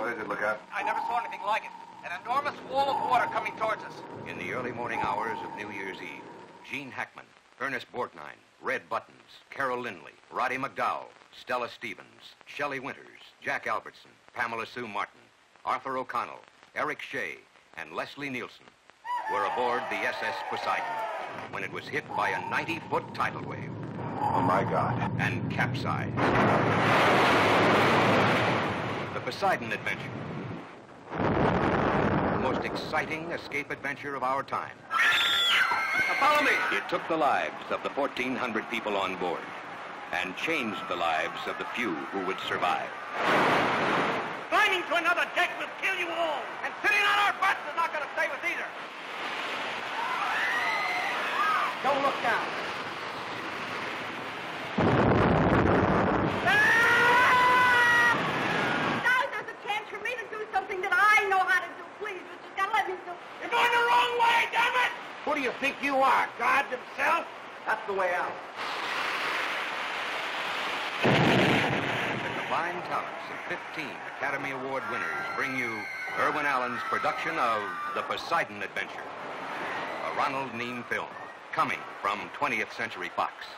What is it, Lookout? I never saw anything like it. An enormous wall of water coming towards us. In the early morning hours of New Year's Eve, Gene Hackman, Ernest Borgnine, Red Buttons, Carol Lynley, Roddy McDowall, Stella Stevens, Shelley Winters, Jack Albertson, Pamela Sue Martin, Arthur O'Connell, Eric Shea, and Leslie Nielsen were aboard the SS Poseidon when it was hit by a 90-foot tidal wave. Oh, my God. And capsized. The Poseidon Adventure. The most exciting escape adventure of our time. Now follow me. It took the lives of the 1,400 people on board and changed the lives of the few who would survive. Climbing to another deck will kill you all. And sitting on our butts is not going to save us either. Don't look down. Now there's a chance for me to do something that I know how to do. Please, but you gotta let me do. You're going the wrong way, damn it! Who do you think you are, God himself? That's the way out. The combined talents of 15 Academy Award winners bring you Irwin Allen's production of The Poseidon Adventure, a Ronald Neame film, coming from 20th Century Fox.